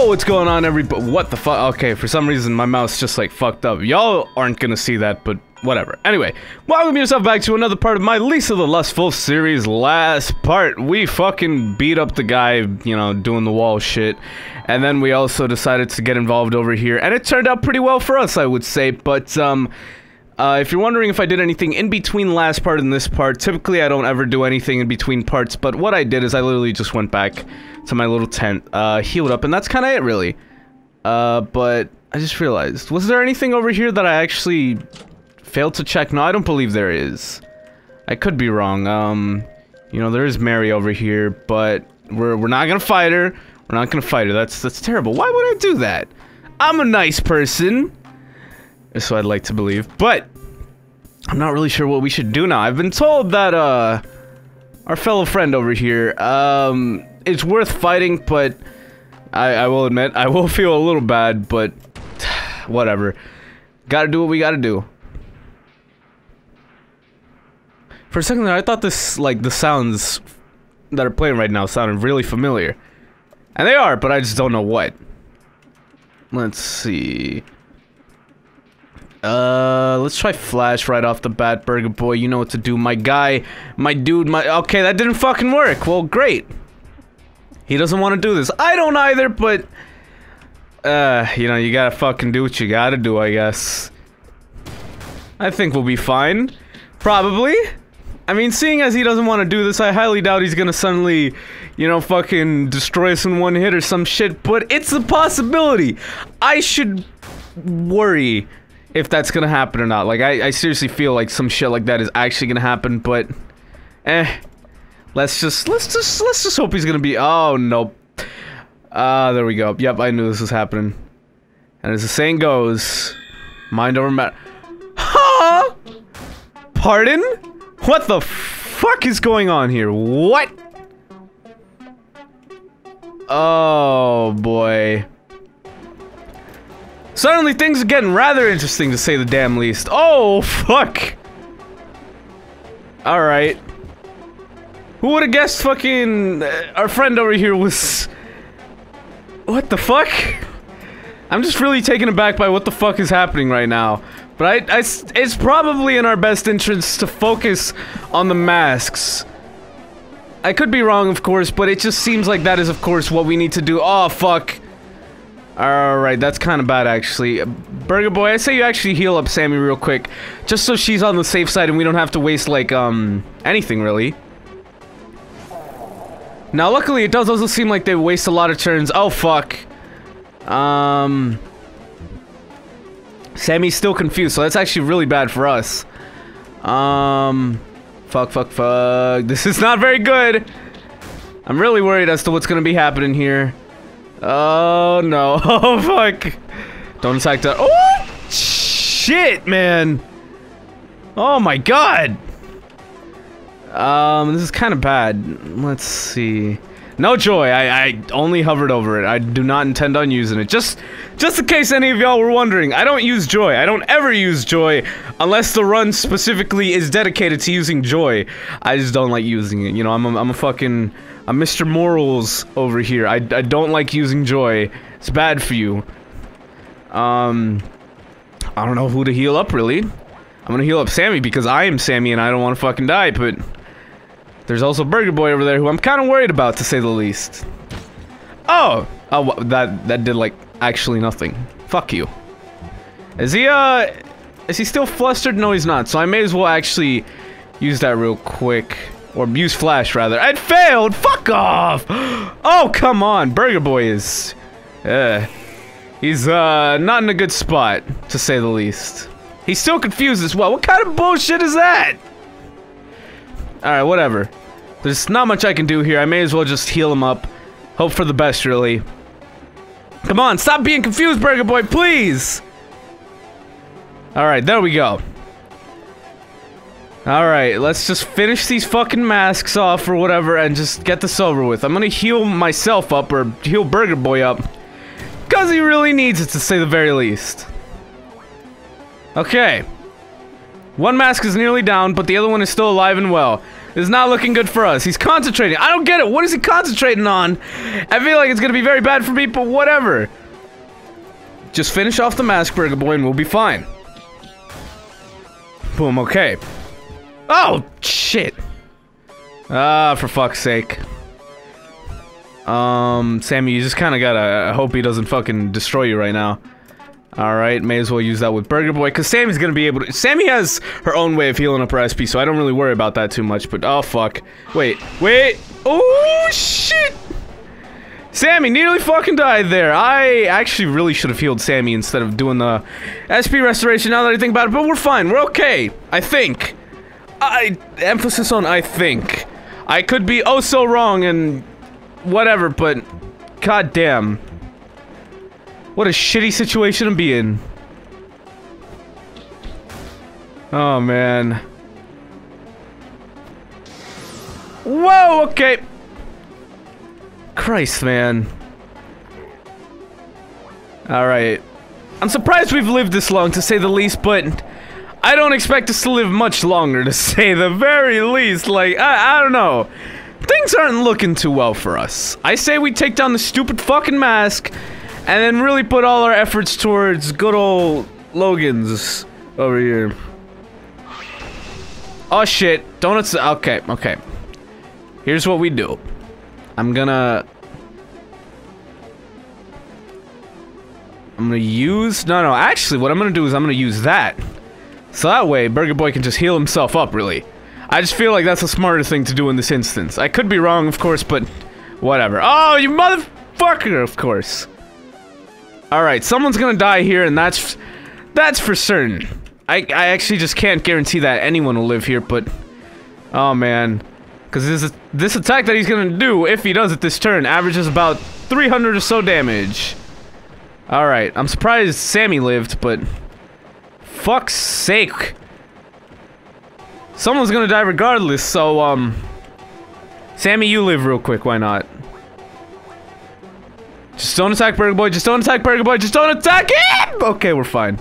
Yo, what's going on, everybody? What the fuck? Okay, for some reason my mouse just like fucked up. Y'all aren't gonna see that, but whatever. Anyway, welcome yourself back to another part of my Lisa the Lustful series. Last part, we fucking beat up the guy, you know, doing the wall shit. And then we also decided to get involved over here. And it turned out pretty well for us, I would say. But, if you're wondering if I did anything in between last part and this part, typically I don't ever do anything in between parts, but what I did is I literally just went back to my little tent, healed up, and that's kind of it, really. But I just realized, was there anything over here that I actually failed to check? No, I don't believe there is. I could be wrong. You know, there is Mary over here, but we're not gonna fight her. We're not gonna fight her. That's terrible. Why would I do that? I'm a nice person. So I'd like to believe, but I'm not really sure what we should do now. I've been told that, our fellow friend over here, it's worth fighting, but I will admit, I will feel a little bad, but whatever. Gotta do what we gotta do. For a second there, I thought this, like, the sounds that are playing right now sounded really familiar. And they are, but I just don't know what. Let's see. Let's try Flash right off the bat, Burger Boy. You know what to do, my guy, my dude, my... Okay, that didn't fucking work. Well, great. He doesn't want to do this. I don't either, but... you know, you gotta fucking do what you gotta do, I guess. I think we'll be fine. Probably. I mean, seeing as he doesn't want to do this, I highly doubt he's gonna suddenly, you know, fucking destroy us in one hit or some shit, but it's a possibility. I should worry if that's gonna happen or not. Like, I seriously feel like some shit like that is actually gonna happen, but... Let's just hope he's gonna be... Oh, nope. There we go. Yep, I knew this was happening. And as the saying goes... Mind over matter... Huh? Pardon? What the fuck is going on here? What? Oh, boy. Suddenly things are getting rather interesting, to say the damn least. Oh, fuck! Alright. Who would've guessed fucking... our friend over here was... What the fuck? I'm just really taken aback by what the fuck is happening right now. But it's probably in our best interest to focus on the masks. I could be wrong, of course, but it just seems like that is, of course, what we need to do. Oh, fuck. Alright, that's kind of bad, actually. Burger Boy, I say you actually heal up Sammy real quick. Just so she's on the safe side and we don't have to waste, like, anything, really. Now, luckily, it doesn't seem like they waste a lot of turns. Oh, fuck. Sammy's still confused, so that's actually really bad for us. Fuck. This is not very good. I'm really worried as to what's gonna be happening here. Oh, no. Oh, fuck. Don't attack that. Oh, shit, man. Oh, my God. This is kind of bad. Let's see. No, Joy. I only hovered over it. I do not intend on using it. Just in case any of y'all were wondering, I don't use Joy. I don't ever use Joy unless the run specifically is dedicated to using Joy. I just don't like using it. You know, I'm a fucking... I'm Mr. Morals over here. I don't like using Joy. It's bad for you. I don't know who to heal up, really. I'm gonna heal up Sammy because I am Sammy and I don't want to fucking die, but... There's also Burger Boy over there who I'm kind of worried about, to say the least. Oh! Oh, that did, like, actually nothing. Fuck you. Is he still flustered? No, he's not, so I may as well actually use that real quick. Or use Flash, rather. I failed! Fuck off! Oh, come on! Burger Boy is... he's, not in a good spot, to say the least. He's still confused as well. What kind of bullshit is that? Alright, whatever. There's not much I can do here. I may as well just heal him up. Hope for the best, really. Come on, stop being confused, Burger Boy, please! Alright, there we go. Alright, let's just finish these fucking masks off or whatever and just get this over with. I'm gonna heal myself up, or heal Burger Boy up. Cause he really needs it, to say the very least. Okay. One mask is nearly down, but the other one is still alive and well. This is not looking good for us. He's concentrating. I don't get it. What is he concentrating on? I feel like it's gonna be very bad for me, but whatever. Just finish off the mask, Burger Boy, and we'll be fine. Boom, okay. Oh, shit. Ah, for fuck's sake. Sammy, you just kinda gotta hope he doesn't fucking destroy you right now. Alright, may as well use that with Burger Boy, cause Sammy's gonna be able to- Sammy has her own way of healing up her SP, so I don't really worry about that too much, but- oh, fuck. Wait, wait! Oh, shit! Sammy nearly fucking died there. I actually really should have healed Sammy instead of doing the SP restoration now that I think about it, but we're fine. We're okay. I think. Emphasis on I think. I could be oh so wrong and whatever, but goddamn. What a shitty situation to be in. Oh, man. Whoa, okay. Christ, man. Alright. I'm surprised we've lived this long, to say the least, but I don't expect us to live much longer, to say the very least. Like, I don't know. Things aren't looking too well for us. I say we take down the stupid fucking mask, and then really put all our efforts towards good old Logan's over here. Oh, shit. Donuts. Okay, okay. Here's what we do. I'm gonna use... No, actually, what I'm gonna do is I'm gonna use that. So that way, Burger Boy can just heal himself up, really. I just feel like that's the smarter thing to do in this instance. I could be wrong, of course, but... whatever. Oh, you motherfucker, of course. Alright, someone's gonna die here, and that's... that's for certain. I actually just can't guarantee that anyone will live here, but... oh, man. Because this attack that he's gonna do, if he does it this turn, averages about 300 or so damage. Alright, I'm surprised Sammy lived, but... fuck's sake. Someone's gonna die regardless, so, Sammy, you live real quick, why not? Just don't attack Burger Boy, just don't attack Burger Boy, just don't attack him! Okay, we're fine.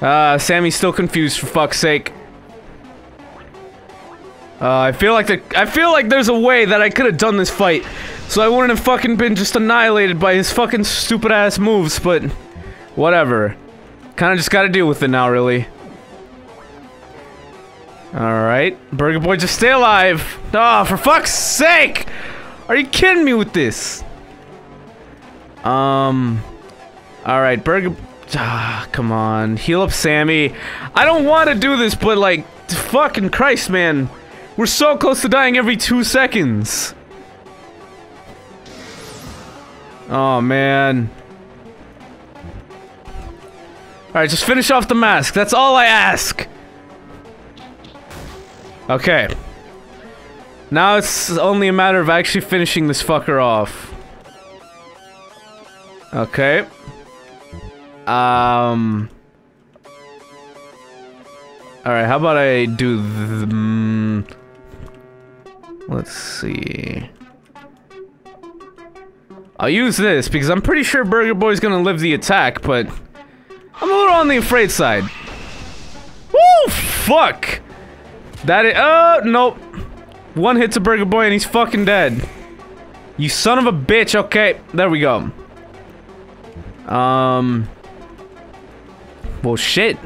Sammy's still confused, for fuck's sake. I feel like there's a way that I could have done this fight, so I wouldn't have fucking been just annihilated by his fucking stupid ass moves, but whatever. Kinda just gotta deal with it now, really. Alright. Burger Boy, just stay alive! Ah, oh, for fuck's sake! Are you kidding me with this? Alright, Burger... ah, come on. Heal up Sammy. I don't want to do this, but like... fucking Christ, man. We're so close to dying every 2 seconds. Oh, man. Alright, just finish off the mask. That's all I ask. Okay. Now it's only a matter of actually finishing this fucker off. Okay. Alright, how about I do the... let's see... I'll use this, because I'm pretty sure Burger Boy's gonna live the attack, but... I'm a little on the afraid side. Woo! Fuck! That is- oh, nope. One hit to Burger Boy and he's fucking dead. You son of a bitch, okay. There we go. Well, shit.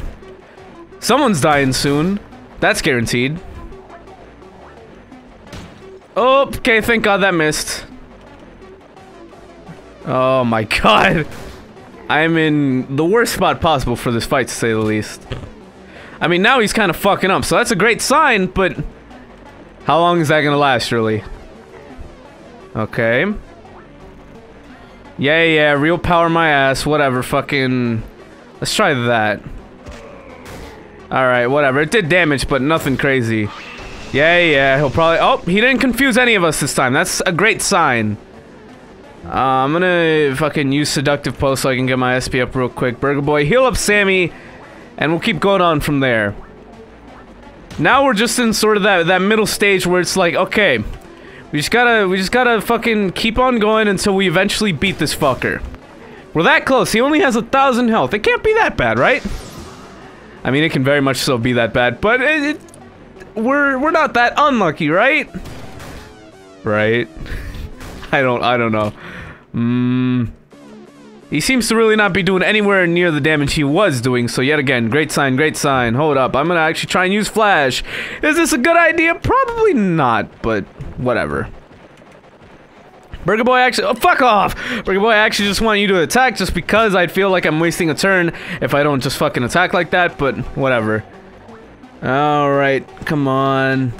Someone's dying soon. That's guaranteed. Oh, okay, thank God that missed. Oh my God. I'm in the worst spot possible for this fight, to say the least. I mean, now he's kind of fucking up, so that's a great sign, but... how long is that gonna last, really? Okay. Yeah, real power my ass, whatever, fucking... let's try that. Alright, whatever. It did damage, but nothing crazy. Yeah, he'll probably- oh, he didn't confuse any of us this time. That's a great sign. I'm gonna fucking use Seductive Pose so I can get my SP up real quick. Burger Boy, heal up Sammy, and we'll keep going on from there. Now we're just in sort of that middle stage where it's like, okay, we just gotta fucking keep on going until we eventually beat this fucker. We're that close. He only has 1,000 health. It can't be that bad, right? I mean, it can very much so be that bad, but it We're not that unlucky, right? Right? I don't know. He seems to really not be doing anywhere near the damage he was doing, so yet again, great sign, great sign. Hold up, I'm gonna actually try and use Flash. Is this a good idea? Probably not, but whatever. Burger Boy actually- oh, fuck off! Burger Boy, I actually just want you to attack just because I feel like I'm wasting a turn if I don't just fucking attack like that, but whatever. Alright, come on.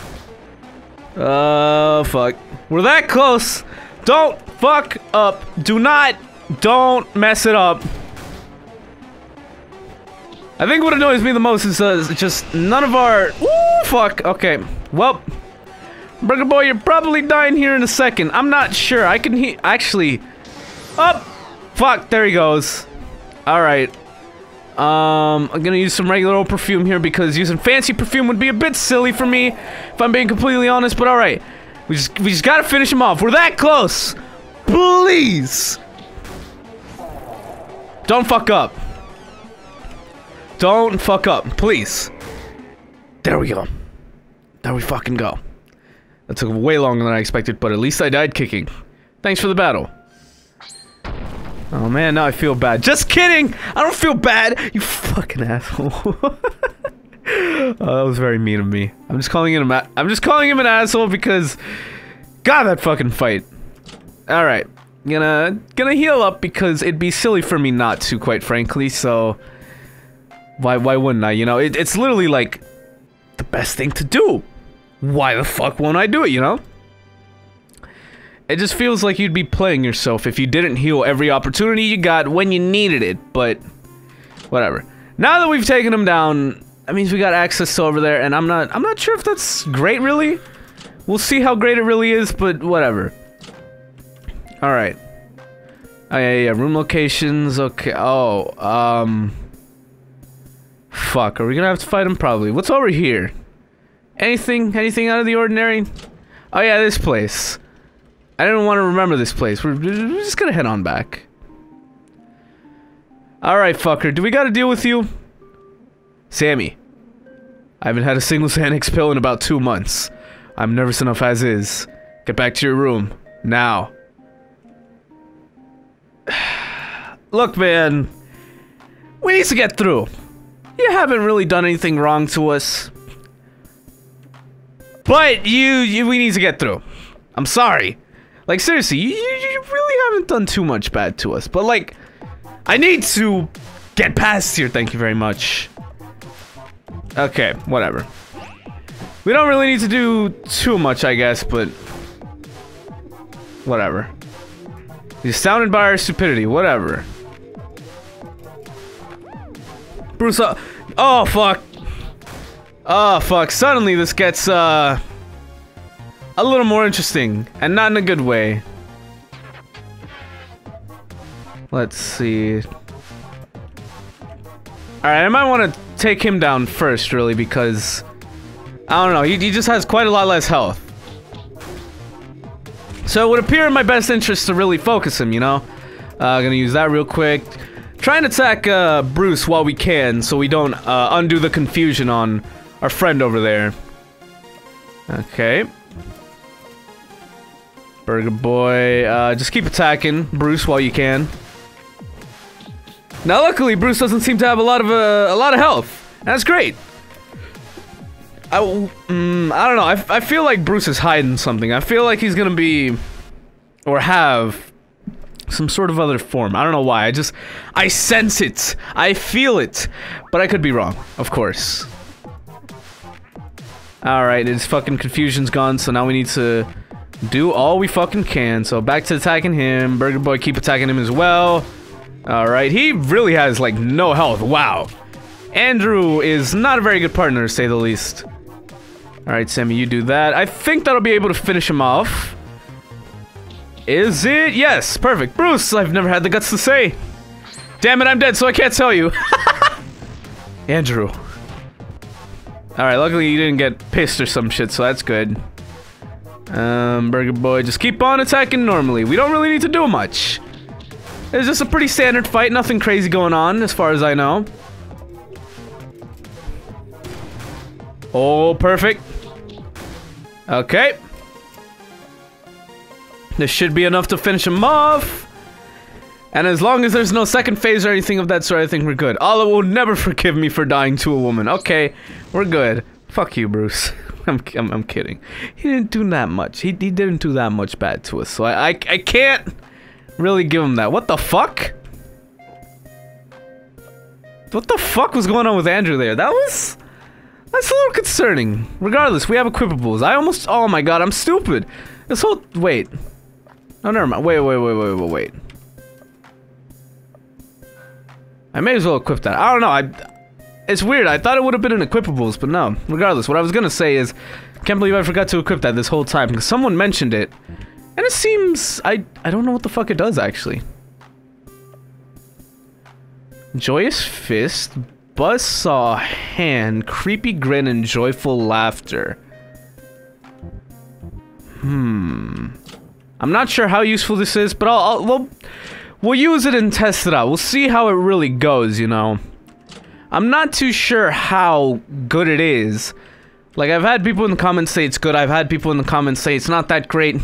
Oh, fuck. We're that close! Don't fuck up! Do not! Don't mess it up! I think what annoys me the most is just none of our- ooh, fuck! Okay, well. Burger Boy, you're probably dying here in a second. I'm not sure. I can actually... up! Oh, fuck, there he goes. Alright. I'm gonna use some regular old perfume here because using fancy perfume would be a bit silly for me, if I'm being completely honest, but alright. We just gotta finish him off. We're that close! Please! Don't fuck up. Don't fuck up, please. There we go. There we fucking go. That took way longer than I expected, but at least I died kicking. Thanks for the battle. Oh man, now I feel bad. Just kidding! I don't feel bad, you fucking asshole. Oh, that was very mean of me. I'm just calling him an asshole because... God, that fucking fight. Alright. Gonna heal up because it'd be silly for me not to, quite frankly, so... Why wouldn't I, you know? It's literally like... the best thing to do. Why the fuck won't I do it, you know? It just feels like you'd be playing yourself if you didn't heal every opportunity you got when you needed it, but... whatever. Now that we've taken him down, that means we got access to over there, and I'm not sure if that's great, really. We'll see how great it really is, but whatever. Alright. Oh, yeah, room locations, okay, oh, fuck, are we gonna have to fight him? Probably. What's over here? Anything out of the ordinary? Oh yeah, this place. I didn't want to remember this place. We're just gonna head on back. Alright, fucker, do we gotta deal with you? Sammy. I haven't had a single Xanax pill in about 2 months. I'm nervous enough as is. Get back to your room. Now. Look, man. We need to get through. You haven't really done anything wrong to us. But we need to get through. I'm sorry. Like, seriously, you really haven't done too much bad to us. But, like, I need to get past here. Thank you very much. Okay, whatever. We don't really need to do too much, I guess, but... whatever. You're astounded by our stupidity. Whatever. Bruce, oh, fuck. Oh, fuck. Suddenly this gets, a little more interesting. And not in a good way. Let's see. Alright, I might want to take him down first, really, because... I don't know, he just has quite a lot less health. So it would appear in my best interest to really focus him, you know? Gonna use that real quick. Try and attack, Bruce while we can, so we don't, undo the confusion on... our friend over there. Okay. Burger Boy, just keep attacking Bruce while you can. Now luckily Bruce doesn't seem to have a lot of health. That's great. I don't know, I feel like Bruce is hiding something. I feel like he's gonna be... or have... some sort of other form. I don't know why, I sense it! I feel it! But I could be wrong, of course. Alright, his fucking confusion's gone, so now we need to do all we fucking can. So back to attacking him. Burger Boy, keep attacking him as well. Alright, he really has, like, no health. Wow. Andrew is not a very good partner, to say the least. Alright, Sammy, you do that. I think that'll be able to finish him off. Is it? Yes, perfect. Bruce, I've never had the guts to say. Damn it, I'm dead, so I can't tell you. Andrew. Alright, luckily you didn't get pissed or some shit, so that's good. Burger Boy, just keep on attacking normally. We don't really need to do much. It's just a pretty standard fight, nothing crazy going on, as far as I know. Oh, perfect. Okay. This should be enough to finish him off. And as long as there's no second phase or anything of that sort, I think we're good. Allah will never forgive me for dying to a woman. Okay, we're good. Fuck you, Bruce. I'm kidding. He didn't do that much. He didn't do that much bad to us, so I can't really give him that. What the fuck? What the fuck was going on with Andrew there? That's a little concerning. Regardless, we have equipables. I almost... Oh my god, I'm stupid. This whole... Wait. No, never mind. Wait. I may as well equip that. I don't know. It's weird. I thought it would have been in equipables, but no. Regardless, what I was gonna say is, can't believe I forgot to equip that this whole time because someone mentioned it, and it seems I don't know what the fuck it does actually. Joyous fist, buzzsaw hand, creepy grin, and joyful laughter. I'm not sure how useful this is, but we'll use it and test it out. We'll see how it really goes, you know. I'm not too sure how good it is. Like, I've had people in the comments say it's good. I've had people in the comments say it's not that great.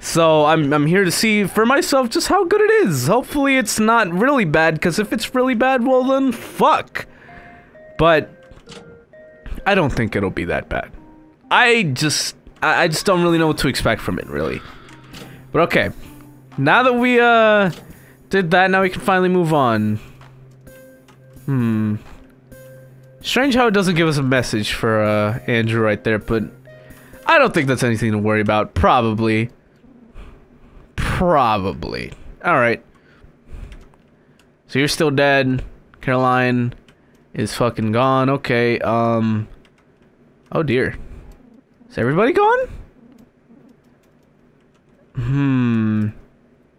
So, I'm here to see for myself just how good it is. Hopefully, it's not really bad, because if it's really bad, well then, fuck. But, I don't think it'll be that bad. I just don't really know what to expect from it, really. But okay. Now that we, did that, now we can finally move on. Strange how it doesn't give us a message for, Andrew right there, but... I don't think that's anything to worry about. Probably. Alright. So you're still dead. Caroline is fucking gone. Okay, Oh dear. Is everybody gone?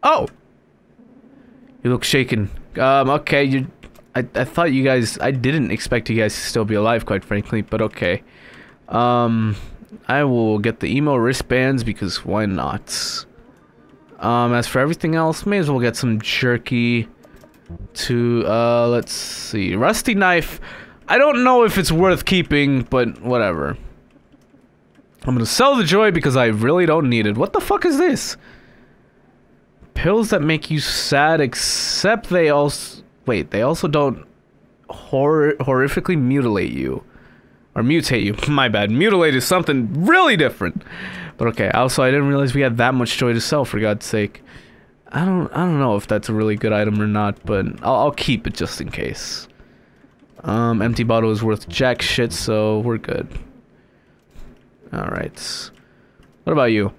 Oh! You look shaken. Okay, I thought you guys... I didn't expect you guys to still be alive, quite frankly, but okay. I will get the emo wristbands, because why not? As for everything else, may as well get some jerky to... let's see. Rusty knife. I don't know if it's worth keeping, but whatever. I'm gonna sell the joy because I really don't need it. What the fuck is this? Pills that make you sad, except they also... Wait, they also don't horrifically mutilate you. Or mutate you. My bad. Mutilate is something really different. But okay, also I didn't realize we had that much joy to sell, for God's sake. I don't know if that's a really good item or not, but I'll keep it just in case. Empty bottle is worth jack shit, so we're good. Alright. What about you?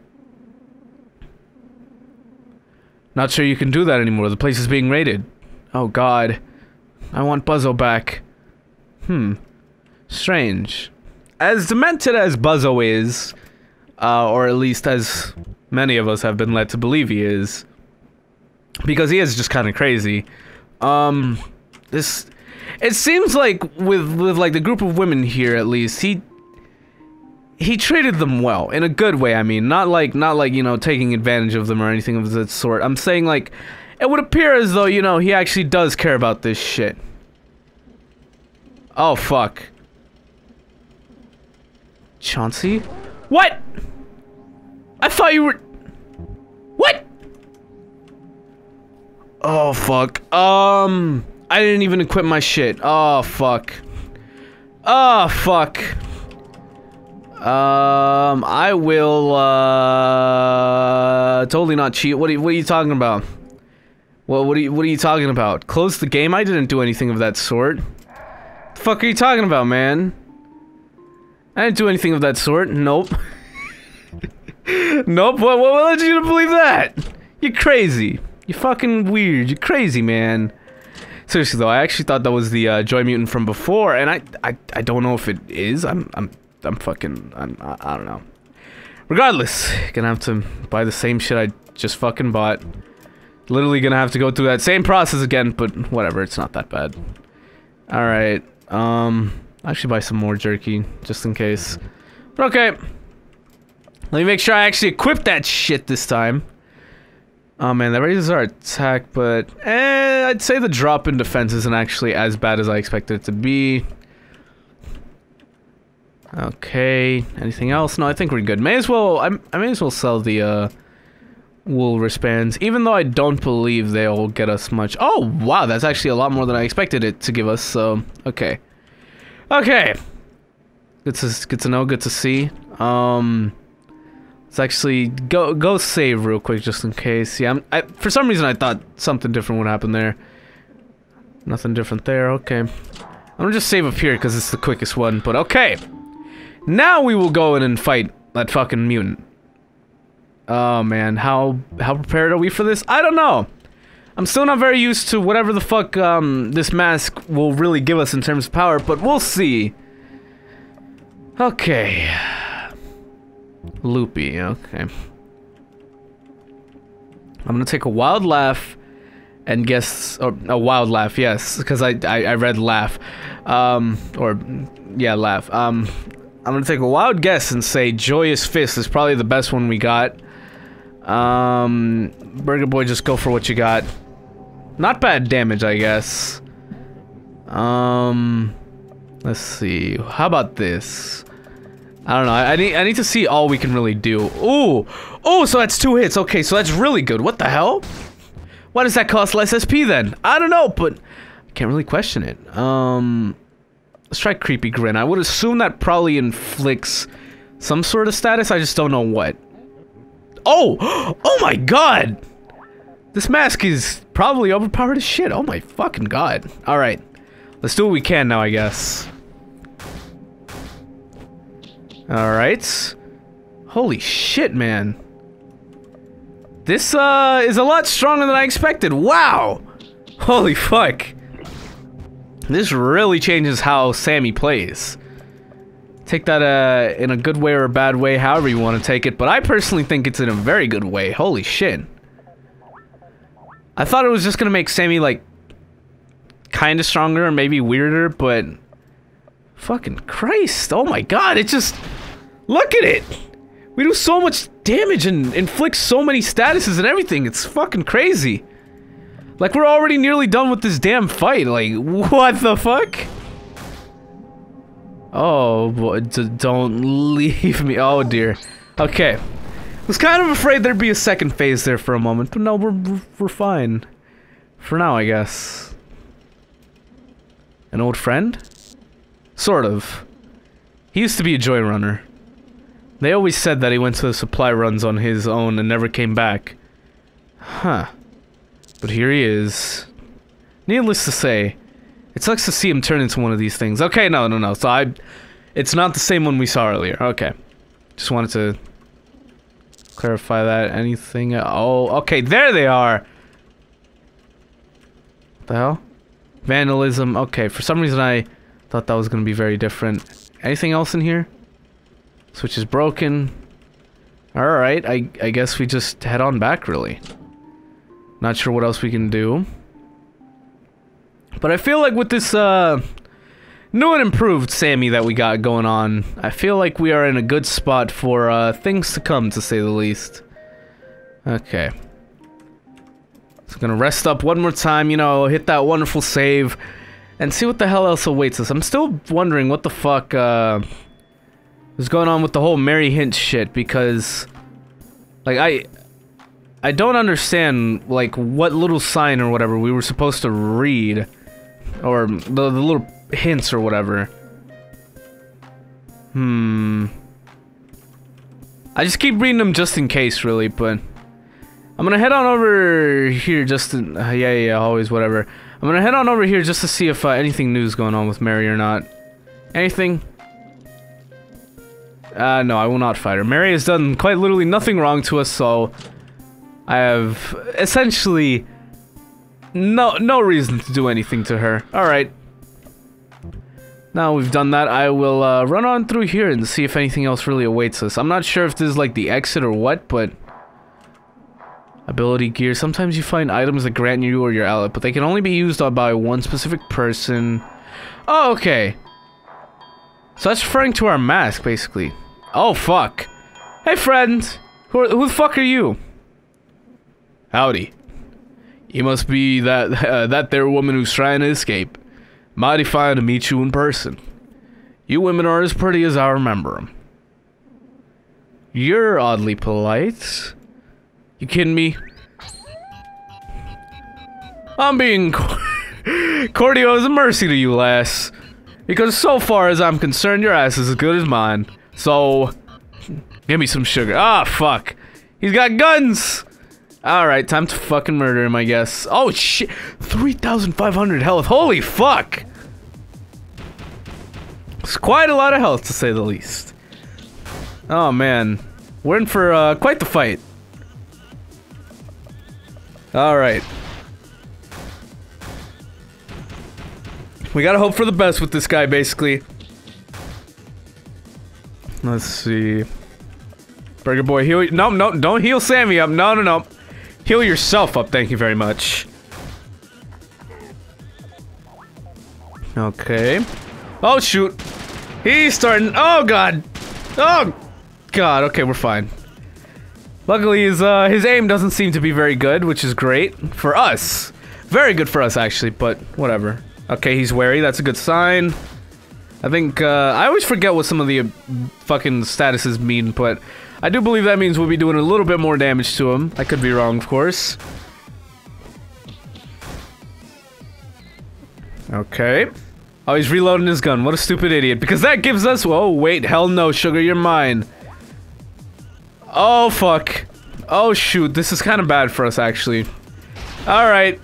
Not sure you can do that anymore. The place is being raided. Oh god. I want Buzzo back. Strange. As demented as Buzzo is, or at least as many of us have been led to believe he is, because he is just kind of crazy, it seems like with like the group of women here, at least, he treated them well, in a good way. I mean, not like, you know, taking advantage of them or anything of that sort. I'm saying, like, it would appear as though, you know, he actually does care about this shit. Oh, fuck. Chauncey? What? I thought you were... What? Oh, fuck. I didn't even equip my shit. Oh, fuck. Oh, fuck. I will, totally not cheat. What are you talking about? Well, what are you talking about? Close the game? I didn't do anything of that sort. The fuck are you talking about, man? I didn't do anything of that sort. Nope. Nope, what led you to believe that? You're crazy. You're fucking weird. You're crazy, man. Seriously, though, I actually thought that was the, Joy Mutant from before, and I don't know if it is. I don't know. Regardless, gonna have to buy the same shit I just fucking bought. Literally gonna have to go through that same process again, but whatever, it's not that bad. Alright, I should buy some more jerky, just in case. But okay. Let me make sure I actually equip that shit this time. Oh man, that raises our attack, but... I'd say the drop in defense isn't actually as bad as I expected it to be. Okay, anything else? No, I think we're good. May as well, I may as well sell the, wool wristbands, even though I don't believe they'll get us much. Oh, wow, that's actually a lot more than I expected it to give us, so, okay. Okay! Good to know, good to see. Let's actually go save real quick, just in case. Yeah, I for some reason I thought something different would happen there. Nothing different there, okay. I'm gonna just save up here, because it's the quickest one, but okay! Now we will go in and fight that fucking mutant. Oh man, how prepared are we for this? I don't know! I'm still not very used to whatever the fuck, this mask will really give us in terms of power, but we'll see. Okay. Loopy, okay. I'm gonna take a wild laugh and guess, or a wild laugh, yes, because I read laugh. Or, yeah, laugh. I'm gonna take a wild guess and say Joyous Fist is probably the best one we got. Burger Boy, just go for what you got. Not bad damage, I guess. Let's see. How about this? I don't know. I need to see all we can really do. Ooh! Oh, so that's 2 hits. Okay, so that's really good. What the hell? Why does that cost less SP then? I don't know, but I can't really question it. Let's try Creepy Grin. I would assume that probably inflicts some sort of status. I just don't know what. Oh! Oh my god! This mask is probably overpowered as shit. Oh my fucking god. Alright. Let's do what we can now, I guess. Alright. Holy shit, man. This, is a lot stronger than I expected. Wow! Holy fuck. This really changes how Sammy plays. Take that in a good way or a bad way, however you want to take it, but I personally think it's in a very good way. Holy shit. I thought it was just gonna make Sammy, like, kinda stronger, maybe weirder, but... Fucking Christ, oh my god, it just... Look at it! We do so much damage and inflict so many statuses and everything, it's fucking crazy. Like, we're already nearly done with this damn fight, like, what the fuck? Oh, boy, don't leave me, oh dear. Okay. I was kind of afraid there'd be a second phase there for a moment, but no, we're fine. For now, I guess. An old friend? Sort of. He used to be a joy runner. They always said that he went to the supply runs on his own and never came back. Huh. But here he is. Needless to say, it sucks to see him turn into one of these things. Okay, no. So it's not the same one we saw earlier. Okay. Just wanted to clarify that. Anything? Oh, okay, there they are! What the hell? Vandalism. Okay, for some reason I thought that was gonna be very different. Anything else in here? Switch is broken. Alright, I guess we just head on back, really. Not sure what else we can do. But I feel like with this, new and improved Sammy that we got going on, I feel like we are in a good spot for, things to come, to say the least. Okay. So I'm gonna rest up one more time, you know, hit that wonderful save, and see what the hell else awaits us. I'm still wondering what the fuck, was going on with the whole Mary Hintz shit, because, like, I don't understand, like, what little sign or whatever we were supposed to read. Or the little hints or whatever. I just keep reading them just in case, really, but... I'm gonna head on over here just to... yeah, always, whatever. I'm gonna head on over here just to see if anything new is going on with Mary or not. Anything? No, I will not fight her. Mary has done quite literally nothing wrong to us, so... I have essentially no reason to do anything to her. Alright. Now we've done that, I will run on through here and see if anything else really awaits us. I'm not sure if this is like the exit or what, but... Ability gear. Sometimes you find items that grant you or your ally, but they can only be used by one specific person. Oh, okay. So that's referring to our mask, basically. Oh, fuck. Hey, friend! Who the fuck are you? Howdy. You must be that there woman who's trying to escape. Mighty fine to meet you in person. You women are as pretty as I remember them. You're oddly polite. You kidding me? I'm being cordial as a mercy to you, lass. Because so far as I'm concerned, your ass is as good as mine. So, give me some sugar. Ah, fuck. He's got guns! Alright, time to fucking murder him, I guess. Oh, shit! 3,500 health. Holy fuck! It's quite a lot of health, to say the least. Oh, man. We're in for quite the fight. Alright. We gotta hope for the best with this guy, basically. Let's see. Burger Boy, heal. No, no, don't heal Sammy up. No, no, no. Heal yourself up. Thank you very much. Okay. Oh, shoot. He's starting. Oh, God. Oh, God. Okay, we're fine. Luckily, his aim doesn't seem to be very good, which is great for us. Very good for us, actually, but whatever. Okay, he's wary. That's a good sign. I think, I always forget what some of the fucking statuses mean, but I do believe that means we'll be doing a little bit more damage to him. I could be wrong, of course. Okay. Oh, he's reloading his gun. What a stupid idiot. Because that gives us- oh, wait. Hell no, sugar. You're mine. Oh, fuck. Oh, shoot. This is kind of bad for us, actually. Alright.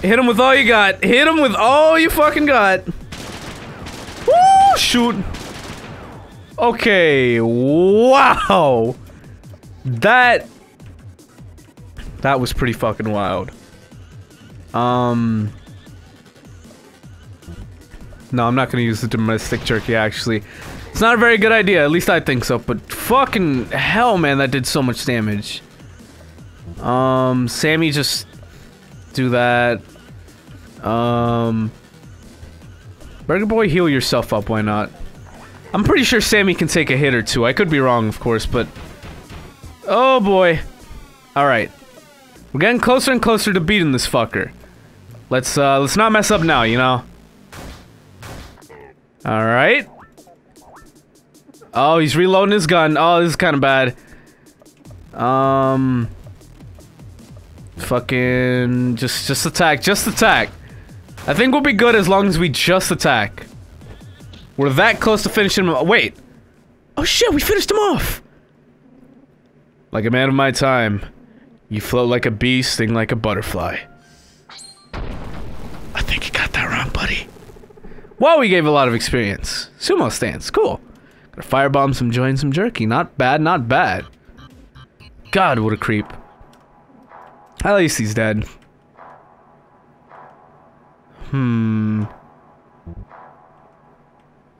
Hit him with all you got. Hit him with all you fucking got. Woo! Shoot. Okay. Wow. That was pretty fucking wild. No, I'm not gonna use the domestic turkey, actually. It's not a very good idea. At least I think so. But fucking hell, man. That did so much damage. Sammy just... do that. Burger Boy, heal yourself up, why not? I'm pretty sure Sammy can take a hit or two. I could be wrong, of course, but... oh, boy. Alright. We're getting closer and closer to beating this fucker. Let's not mess up now, you know? Alright. Oh, he's reloading his gun. Oh, this is kind of bad. Fucking... just attack. Just attack. I think we'll be good as long as we just attack. We're that close to finishing him. Wait. Oh shit, we finished him off! Like a man of my time. You float like a bee, sting like a butterfly. I think you got that wrong, buddy. Well, we gave a lot of experience. Sumo stance. Cool. Gonna firebomb some joy and some jerky. Not bad, not bad. God, what a creep. At least he's dead. I'm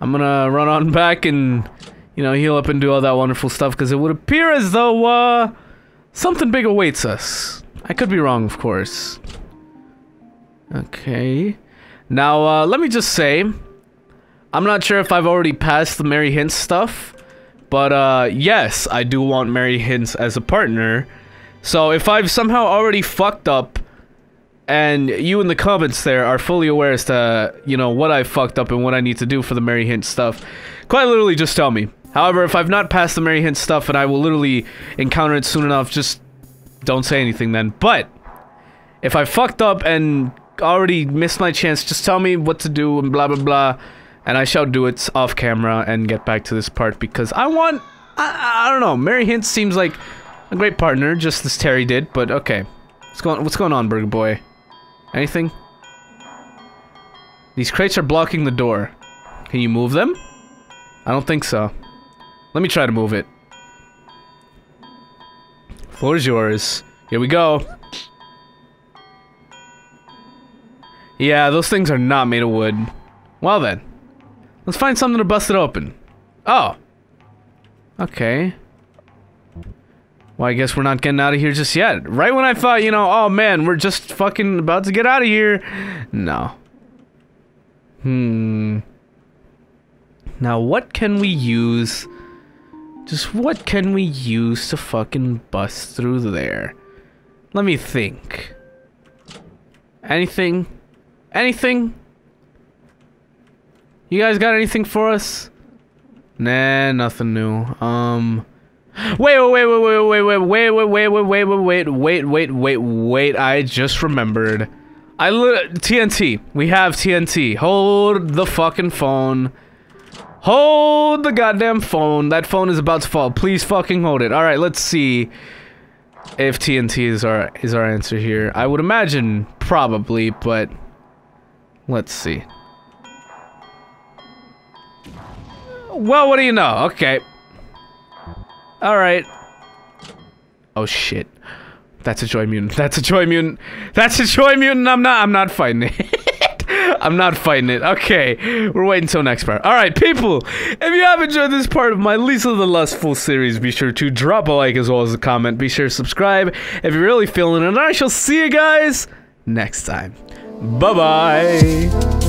gonna run on back and, you know, heal up and do all that wonderful stuff, because it would appear as though, something big awaits us. I could be wrong, of course. Okay. Now, let me just say, I'm not sure if I've already passed the Mary Hintz stuff, but, yes, I do want Mary Hintz as a partner. So, if I've somehow already fucked up, and you in the comments there are fully aware as to, you know, what I fucked up and what I need to do for the Mary Hintz stuff, quite literally just tell me. However, if I've not passed the Mary Hintz stuff and I will literally encounter it soon enough, just don't say anything then. But, if I fucked up and already missed my chance, just tell me what to do and blah blah blah, and I shall do it off camera and get back to this part, because I want... I don't know, Mary Hintz seems like... a great partner, just as Terry did, but okay. What's going on, Burger Boy? Anything? These crates are blocking the door. Can you move them? I don't think so. Let me try to move it. Floor's yours. Here we go. Yeah, those things are not made of wood. Well then. Let's find something to bust it open. Oh. Okay. Well, I guess we're not getting out of here just yet. Right when I thought, you know, oh man, we're just fucking about to get out of here. No. Now, what can we use? Just what can we use to fucking bust through there? Let me think. Anything? Anything? You guys got anything for us? Nah, nothing new. Wait, I just remembered. TNT. We have TNT. Hold the fucking phone. Hold the goddamn phone. That phone is about to fall. Please fucking hold it. Alright, let's see if TNT is our answer here. I would imagine probably, but let's see. Well, what do you know? Okay. Alright. Oh shit. That's a Joy Mutant. That's a Joy Mutant. That's a Joy Mutant. I'm not fighting it. I'm not fighting it. Okay. We're waiting till next part. Alright, people. If you have enjoyed this part of my Lisa the Lustful series, be sure to drop a like as well as a comment. Be sure to subscribe if you're really feeling it. And I shall see you guys next time. Bye-bye.